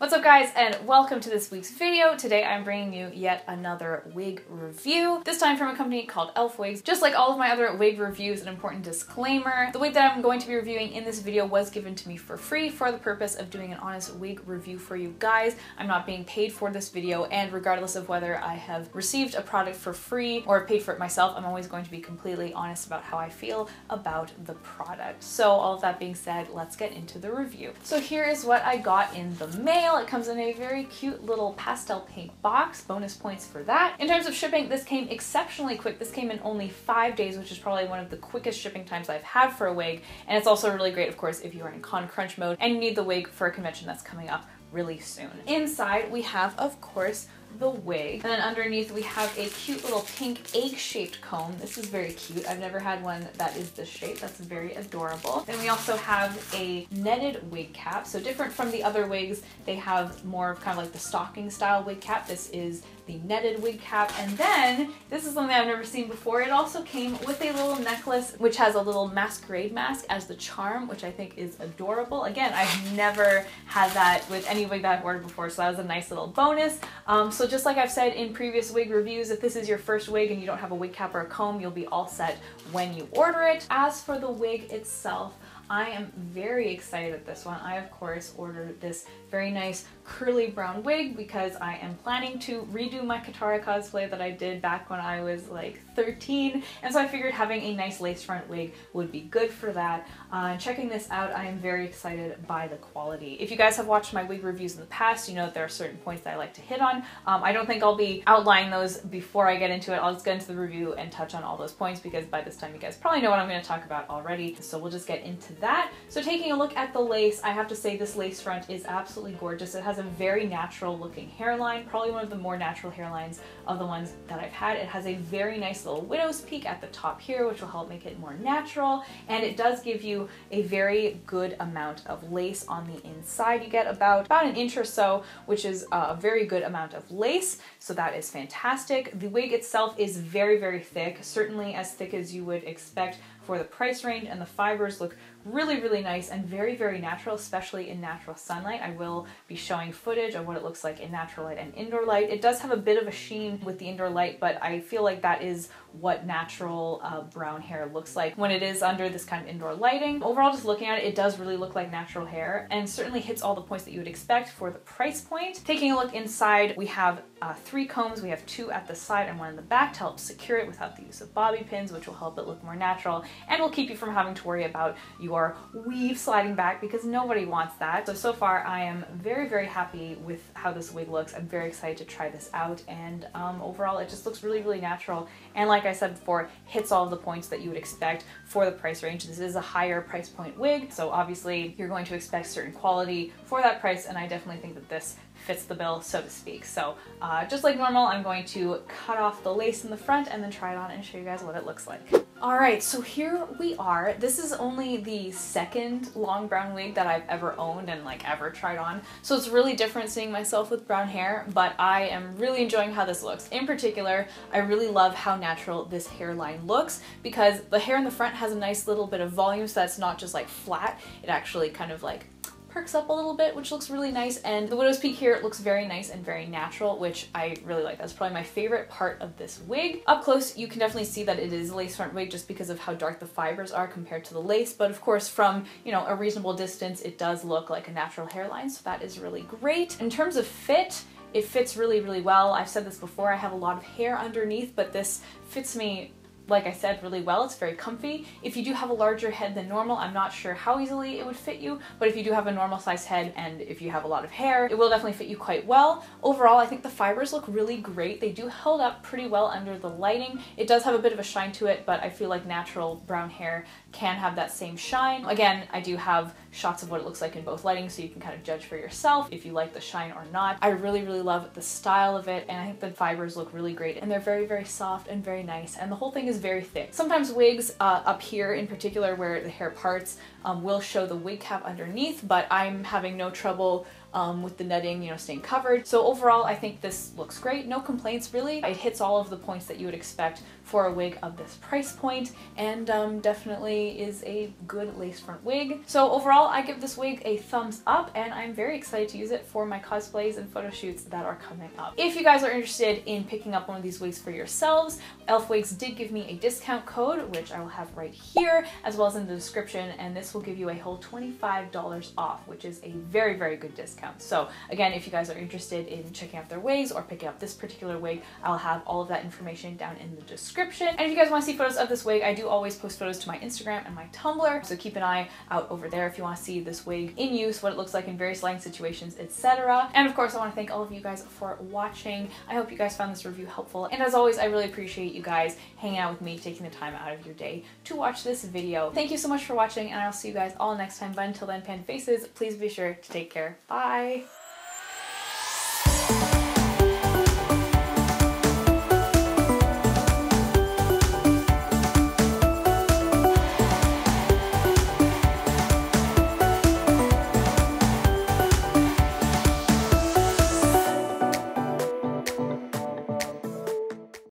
What's up guys, and welcome to this week's video. Today I'm bringing you yet another wig review, this time from a company called ElfWigs. Just like all of my other wig reviews, an important disclaimer: the wig that I'm going to be reviewing in this video was given to me for free for the purpose of doing an honest wig review for you guys. I'm not being paid for this video, and regardless of whether I have received a product for free or paid for it myself, I'm always going to be completely honest about how I feel about the product. So all of that being said, let's get into the review. So here is what I got in the mail. It comes in a very cute little pastel pink box, bonus points for that. In terms of shipping, this came exceptionally quick. This came in only 5 days, which is probably one of the quickest shipping times I've had for a wig. And it's also really great, of course, if you are in con crunch mode and you need the wig for a convention that's coming up really soon. Inside we have, of course, the wig, and then underneath we have a cute little pink egg-shaped comb. This is very cute. I've never had one that is this shape. That's very adorable. Then we also have a netted wig cap. So different from the other wigs, they have more of kind of like the stocking style wig cap. This is the netted wig cap. And then this is something I've never seen before. It also came with a little necklace which has a little masquerade mask as the charm, which I think is adorable. Again, I've never had that with any wig that I've ordered before, so that was a nice little bonus. So just like I've said in previous wig reviews, if this is your first wig and you don't have a wig cap or a comb, you'll be all set when you order it. As for the wig itself, I am very excited at this one. I, of course, ordered this very nice curly brown wig because I am planning to redo my Katara cosplay that I did back when I was like 13, and so I figured having a nice lace front wig would be good for that. Checking this out, I am very excited by the quality. If you guys have watched my wig reviews in the past, you know that there are certain points that I like to hit on. I don't think I'll be outlining those before I get into it. I'll just get into the review and touch on all those points because by this time you guys probably know what I'm going to talk about already. So we'll just get into that. So taking a look at the lace, I have to say this lace front is absolutely gorgeous. It has a very natural looking hairline, probably one of the more natural hairlines of the ones that I've had. It has a very nice little widow's peak at the top here, which will help make it more natural. And it does give you a very good amount of lace on the inside. You get about an inch or so, which is a very good amount of lace, so that is fantastic. The wig itself is very, very thick, certainly as thick as you would expect for the price range, and the fibers look really, really nice and very, very natural, especially in natural sunlight. I will be showing footage of what it looks like in natural light and indoor light. It does have a bit of a sheen with the indoor light, but I feel like that is what natural brown hair looks like when it is under this kind of indoor lighting. Overall, just looking at it, it does really look like natural hair and certainly hits all the points that you would expect for the price point. Taking a look inside, we have three combs. We have two at the side and one in the back to help secure it without the use of bobby pins, which will help it look more natural and will keep you from having to worry about your weave sliding back because nobody wants that. So far I am very, very happy with how this wig looks. I'm very excited to try this out, and overall it just looks really, really natural, and like I said before, hits all of the points that you would expect for the price range. This is a higher price point wig, so obviously you're going to expect certain quality for that price, and I definitely think that this fits the bill, so to speak. So just like normal, I'm going to cut off the lace in the front and then try it on and show you guys what it looks like. Alright, so here we are. This is only the second long brown wig that I've ever owned and like ever tried on, so it's really different seeing myself with brown hair, but I am really enjoying how this looks. In particular, I really love how natural this hairline looks because the hair in the front has a nice little bit of volume, so that's not just like flat, it actually kind of like perks up a little bit, which looks really nice, and the widow's peak here looks very nice and very natural, which I really like. That's probably my favorite part of this wig. Up close, you can definitely see that it is a lace front wig just because of how dark the fibers are compared to the lace, but of course from, you know, a reasonable distance it does look like a natural hairline, so that is really great. In terms of fit, it fits really, really well. I've said this before, I have a lot of hair underneath, but this fits me, like I said, really well. It's very comfy. If you do have a larger head than normal, I'm not sure how easily it would fit you, but if you do have a normal sized head and if you have a lot of hair, it will definitely fit you quite well. Overall, I think the fibers look really great. They do hold up pretty well under the lighting. It does have a bit of a shine to it, but I feel like natural brown hair can have that same shine. Again, I do have shots of what it looks like in both lighting, so you can kind of judge for yourself if you like the shine or not. I really, really love the style of it, and I think the fibers look really great, and they're very, very soft and very nice, and the whole thing is very thick. Sometimes wigs up here in particular where the hair parts will show the wig cap underneath, but I'm having no trouble with the netting, you know, staying covered. So overall, I think this looks great. No complaints, really. It hits all of the points that you would expect for a wig of this price point, and definitely is a good lace front wig. So overall, I give this wig a thumbs up, and I'm very excited to use it for my cosplays and photo shoots that are coming up. If you guys are interested in picking up one of these wigs for yourselves, ElfWigs did give me a discount code, which I will have right here, as well as in the description, and this will give you a whole $25 off, which is a very, very good discount. So again, if you guys are interested in checking out their wigs or picking up this particular wig, I'll have all of that information down in the description. And if you guys want to see photos of this wig, I do always post photos to my Instagram and my Tumblr, so keep an eye out over there if you want to see this wig in use, what it looks like in various lighting situations, etc. And of course, I want to thank all of you guys for watching. I hope you guys found this review helpful, and as always, I really appreciate you guys hanging out with me, taking the time out of your day to watch this video. Thank you so much for watching, and I'll see you guys all next time. But until then, Panda Faces, please be sure to take care. Bye!